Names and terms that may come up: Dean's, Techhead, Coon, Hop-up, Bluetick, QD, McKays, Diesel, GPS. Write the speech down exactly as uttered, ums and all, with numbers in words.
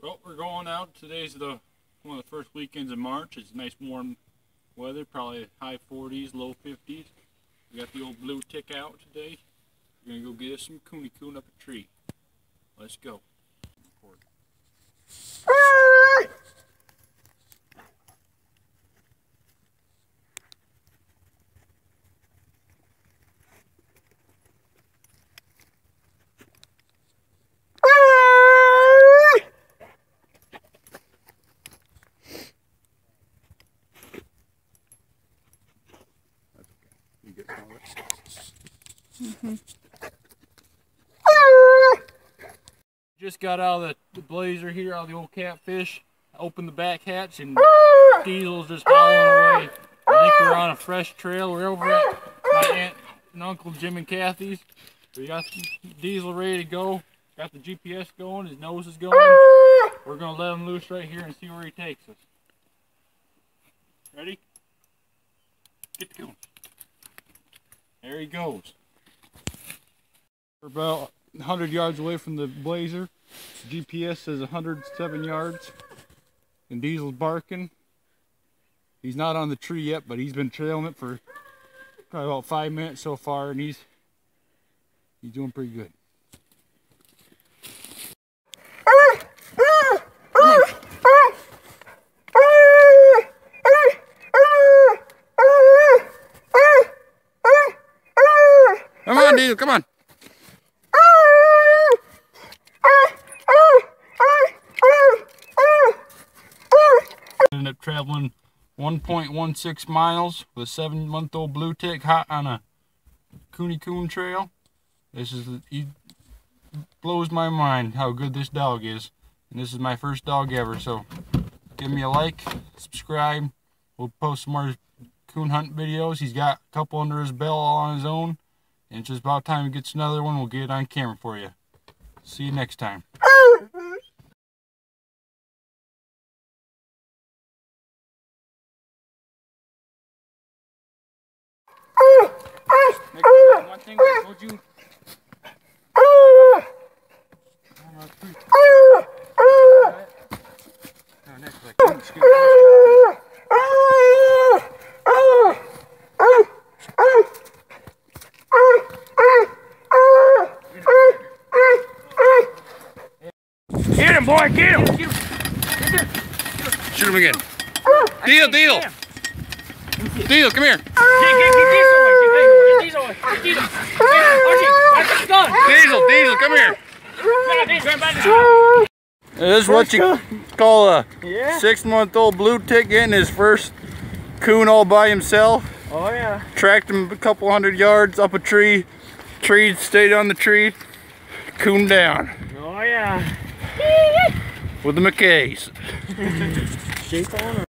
Well, we're going out. Today's the one of the first weekends of March. It's nice warm weather, probably high forties, low fifties. We got the old Bluetick out today. We're gonna go get us some cooney coon up a tree. Let's go. Mm-hmm. Just got out of the blazer here, out of the old catfish. I opened the back hatch and Diesel's just howling away. I think we're on a fresh trail. We're over at my aunt and uncle Jim and Kathy's. We got Diesel ready to go. Got the G P S going, his nose is going. We're going to let him loose right here and see where he takes us. Ready? Get the coon. There he goes. We're about one hundred yards away from the blazer. G P S says one hundred seven yards. And Diesel's barking. He's not on the tree yet, but he's been trailing it for probably about five minutes so far, and he's he's doing pretty good. Come on, Diesel, come on. Ended up traveling one point one six miles with a seven-month-old Bluetick hot on a cooney coon trail. This is, it blows my mind how good this dog is. And this is my first dog ever, so give me a like, subscribe. We'll post some more coon hunt videos. He's got a couple under his belt all on his own. And it's just about time he gets another one. We'll get it on camera for you. See you next time. One thing I told you. Get him, boy, get him! Get him. Get him. Shoot him again. Deal, deal! Deal, come here! Get, get, get this away! Get Diesel away! Get Diesel! Diesel, Diesel, come here! This is what you call a yeah. six-month-old Bluetick getting his first coon all by himself. Oh yeah. Tracked him a couple hundred yards up a tree. Tree stayed on the tree. Coon down. Oh yeah. With the McKays. Shape on her.